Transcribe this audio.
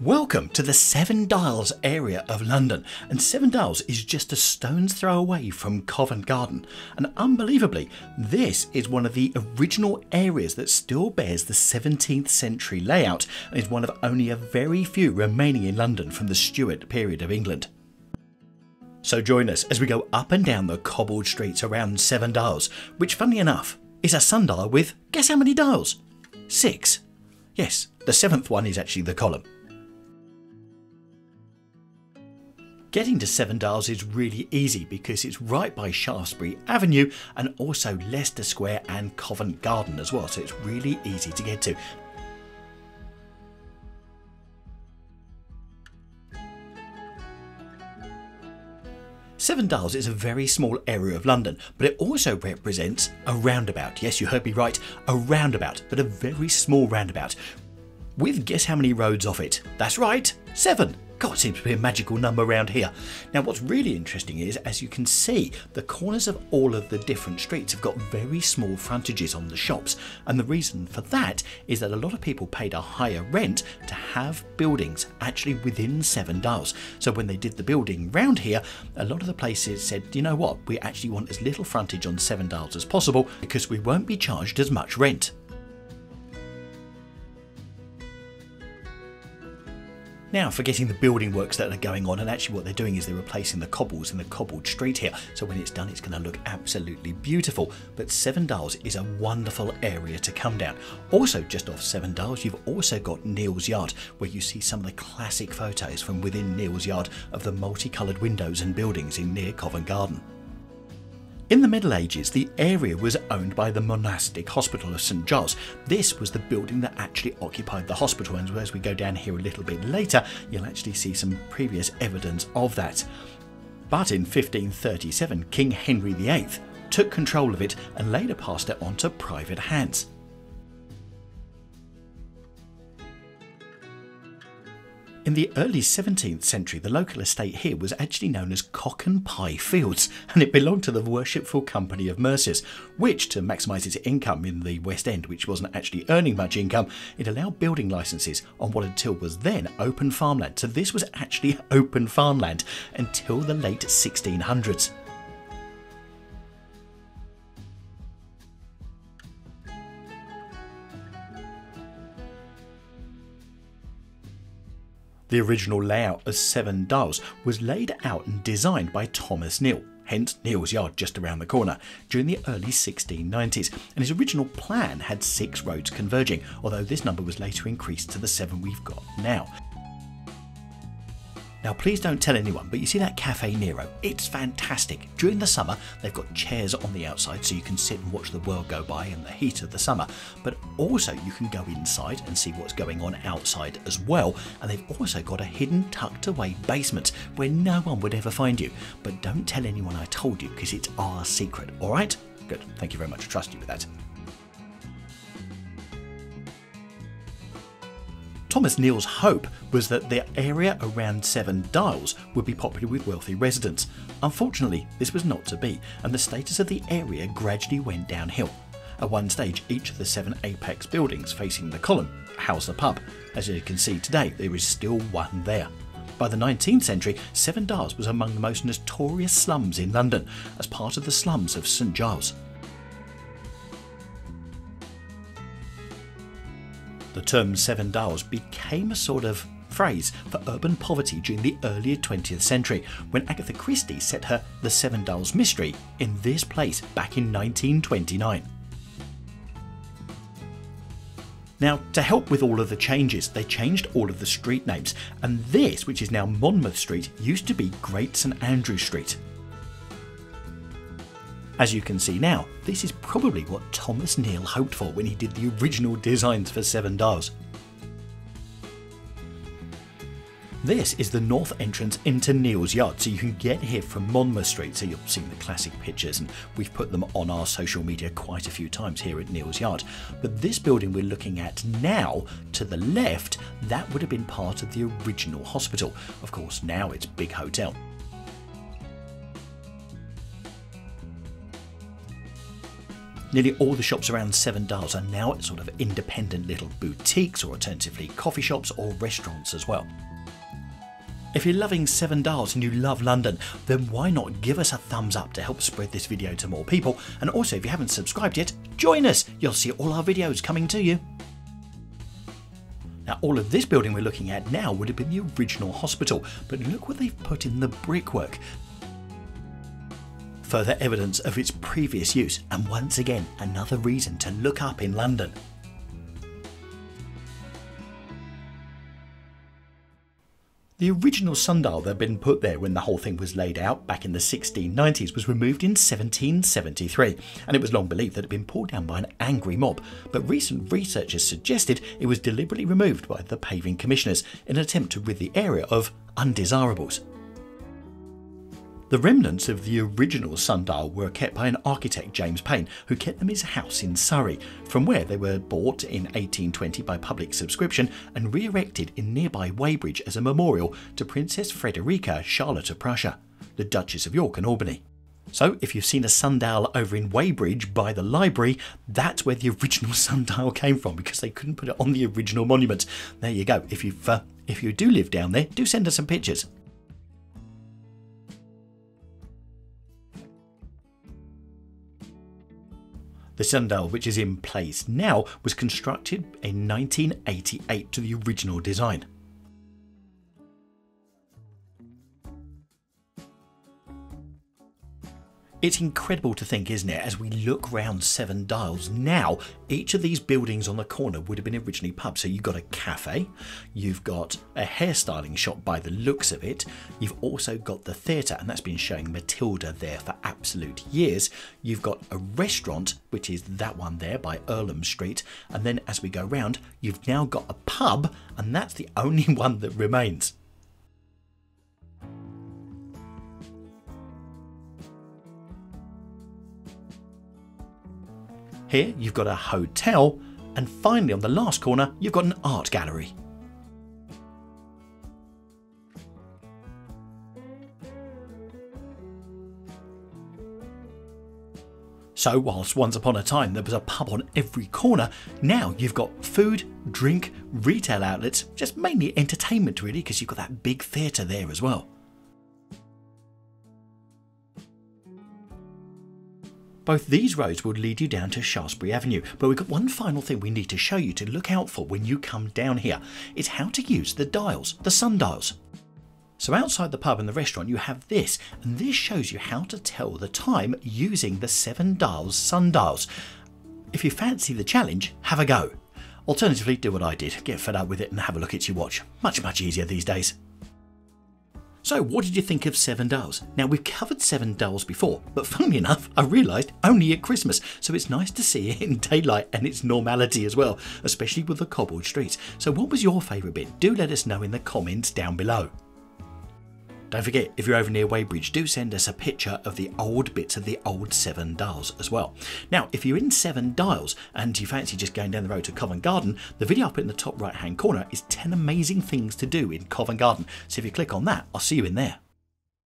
Welcome to the Seven Dials area of London, and Seven Dials is just a stone's throw away from Covent Garden, and unbelievably this is one of the original areas that still bears the 17th century layout and is one of only a very few remaining in London from the Stuart period of England. So join us as we go up and down the cobbled streets around Seven Dials, which funnily enough is a sundial with, guess how many dials? 6. Yes, the 7th one is actually the column. Getting to Seven Dials is really easy because it's right by Shaftesbury Avenue and also Leicester Square and Covent Garden as well, so it's really easy to get to. Seven Dials is a very small area of London, but it also represents a roundabout. Yes, you heard me right, a roundabout, but a very small roundabout. With guess how many roads off it? That's right, 7. God, seems to be a magical number around here. Now what's really interesting is, as you can see, the corners of all of the different streets have got very small frontages on the shops, and the reason for that is that a lot of people paid a higher rent to have buildings actually within Seven Dials. So when they did the building round here, a lot of the places said, you know what, we actually want as little frontage on Seven Dials as possible because we won't be charged as much rent. Now, forgetting the building works that are going on, and actually what they're doing is they're replacing the cobbles in the cobbled street here, so when it's done it's going to look absolutely beautiful. But Seven Dials is a wonderful area to come down. Also just off Seven Dials you've also got Neal's Yard, where you see some of the classic photos from within Neal's Yard of the multicoloured windows and buildings in near Covent Garden. In the Middle Ages, the area was owned by the monastic hospital of St. Giles. This was the building that actually occupied the hospital, and as we go down here a little bit later, you'll actually see some previous evidence of that. But in 1537, King Henry VIII took control of it and later passed it on to private hands. In the early 17th century, the local estate here was actually known as Cock and Pie Fields, and it belonged to the Worshipful Company of Mercers, which, to maximise its income in the West End, which wasn't actually earning much income, it allowed building licences on what until was then open farmland. So this was actually open farmland until the late 1600s. The original layout of Seven Dials was laid out and designed by Thomas Neal, hence Neal's Yard just around the corner, during the early 1690s, and his original plan had 6 roads converging, although this number was later increased to the 7 we've got now. Now please don't tell anyone, but you see that Cafe Nero? It's fantastic. During the summer they've got chairs on the outside so you can sit and watch the world go by in the heat of the summer, but also you can go inside and see what's going on outside as well, and they've also got a hidden tucked away basement where no one would ever find you. But don't tell anyone I told you, because it's our secret, alright? Good, thank you very much, I trust you with that. Thomas Neal's hope was that the area around Seven Dials would be popular with wealthy residents. Unfortunately, this was not to be, and the status of the area gradually went downhill. At one stage, each of the 7 apex buildings facing the column housed the pub. As you can see today, there is still one there. By the 19th century, Seven Dials was among the most notorious slums in London, as part of the slums of St. Giles. The term Seven Dials became a sort of phrase for urban poverty during the early 20th century, when Agatha Christie set her The Seven Dials Mystery in this place back in 1929. Now, to help with all of the changes, they changed all of the street names, and this, which is now Monmouth Street, used to be Great St. Andrew Street. As you can see now, this is probably what Thomas Neal hoped for when he did the original designs for Seven Dials. This is the north entrance into Neal's Yard, so you can get here from Monmouth Street, so you've seen the classic pictures and we've put them on our social media quite a few times here at Neal's Yard. But this building we're looking at now, to the left, that would have been part of the original hospital. Of course, now it's Big Hotel. Nearly all the shops around Seven Dials are now sort of independent little boutiques, or alternatively coffee shops or restaurants as well. If you're loving Seven Dials and you love London, then why not give us a thumbs up to help spread this video to more people? And also, if you haven't subscribed yet, join us! You'll see all our videos coming to you. Now, all of this building we're looking at now would have been the original hospital, but look what they've put in the brickwork. Further evidence of its previous use, and once again, another reason to look up in London. The original sundial that had been put there when the whole thing was laid out back in the 1690s was removed in 1773, and it was long believed that it had been pulled down by an angry mob, but recent research has suggested it was deliberately removed by the paving commissioners in an attempt to rid the area of undesirables. The remnants of the original sundial were kept by an architect, James Payne, who kept them in his house in Surrey, from where they were bought in 1820 by public subscription and re-erected in nearby Weybridge as a memorial to Princess Frederica Charlotte of Prussia, the Duchess of York and Albany. So if you've seen a sundial over in Weybridge by the library, that's where the original sundial came from, because they couldn't put it on the original monument. There you go. If you do live down there, do send us some pictures. The sundial, which is in place now, was constructed in 1988 to the original design. It's incredible to think, isn't it, as we look round Seven Dials now, each of these buildings on the corner would have been originally pubs. So you've got a cafe, you've got a hairstyling shop by the looks of it, you've also got the theatre, and that's been showing Matilda there for absolute years. You've got a restaurant, which is that one there by Earlham Street, and then as we go round, you've now got a pub, and that's the only one that remains. Here you've got a hotel, and finally on the last corner you've got an art gallery. So whilst once upon a time there was a pub on every corner, now you've got food, drink, retail outlets, just mainly entertainment really, because you've got that big theatre there as well. Both these roads will lead you down to Shaftesbury Avenue, but we've got one final thing we need to show you to look out for when you come down here. It's how to use the dials, the sundials. So outside the pub and the restaurant you have this, and this shows you how to tell the time using the Seven Dials sundials. If you fancy the challenge, have a go. Alternatively, do what I did, get fed up with it and have a look at your watch. Much, much easier these days. So what did you think of Seven Dials? Now we've covered Seven Dials before, but funnily enough I realised only at Christmas, so it's nice to see it in daylight and its normality as well, especially with the cobbled streets. So what was your favourite bit? Do let us know in the comments down below. Don't forget, if you're over near Weybridge, do send us a picture of the old bits of the old Seven Dials as well. Now, if you're in Seven Dials and you fancy just going down the road to Covent Garden, the video I put in the top right hand corner is 10 amazing things to do in Covent Garden. So if you click on that, I'll see you in there.